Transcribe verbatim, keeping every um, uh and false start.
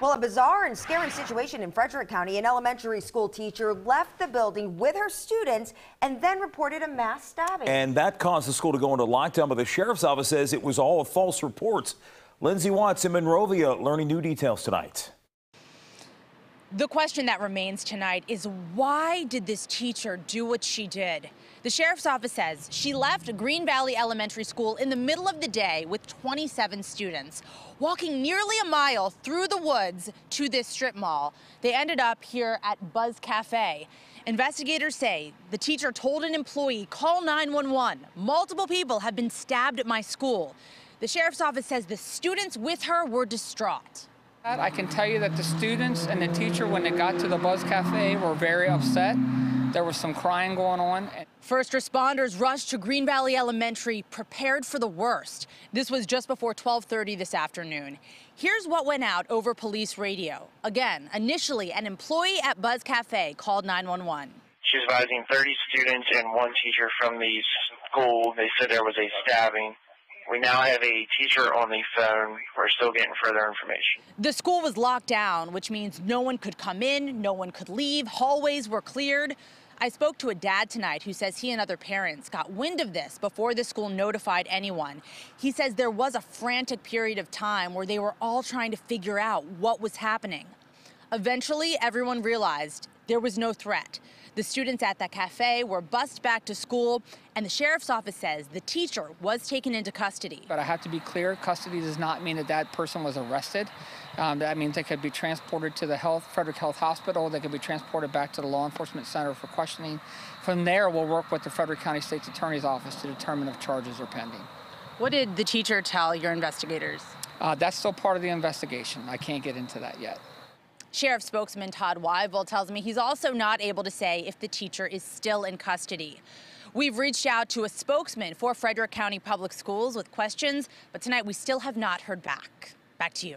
Well, a bizarre and scary situation in Frederick County. An elementary school teacher left the building with her students and then reported a mass stabbing. And that caused the school to go into lockdown, but the sheriff's office says it was all false reports. Lindsay Watts in Monrovia learning new details tonight. The question that remains tonight is, why did this teacher do what she did? The sheriff's office says she left Green Valley Elementary School in the middle of the day with twenty-seven students, walking nearly a mile through the woods to this strip mall. They ended up here at Buzz Cafe. Investigators say the teacher told an employee, "Call nine one one. Multiple people have been stabbed at my school." The sheriff's office says the students with her were distraught. I can tell you that the students and the teacher, when they got to the Buzz Cafe, were very upset. There was some crying going on. First responders rushed to Green Valley Elementary, prepared for the worst. This was just before twelve thirty this afternoon. Here's what went out over police radio. Again, initially, an employee at Buzz Cafe called nine one one. She was advising thirty students and one teacher from the school. They said there was a stabbing. We now have a teacher on the phone. We're still getting further information. The school was locked down, which means no one could come in, no one could leave. Hallways were cleared. I spoke to a dad tonight who says he and other parents got wind of this before the school notified anyone. He says there was a frantic period of time where they were all trying to figure out what was happening. Eventually, everyone realized there was no threat. The students at that cafe were bused back to school, and the sheriff's office says the teacher was taken into custody. But I have to be clear, custody does not mean that that person was arrested. Um, that means they could be transported to the health, Frederick Health Hospital. They could be transported back to the law enforcement center for questioning. From there, we'll work with the Frederick County State's Attorney's Office to determine if charges are pending. What did the teacher tell your investigators? Uh, that's still part of the investigation. I can't get into that yet. Sheriff spokesman Todd Weibel tells me he's also not able to say if the teacher is still in custody. We've reached out to a spokesman for Frederick County Public Schools with questions, but tonight we still have not heard back. Back to you.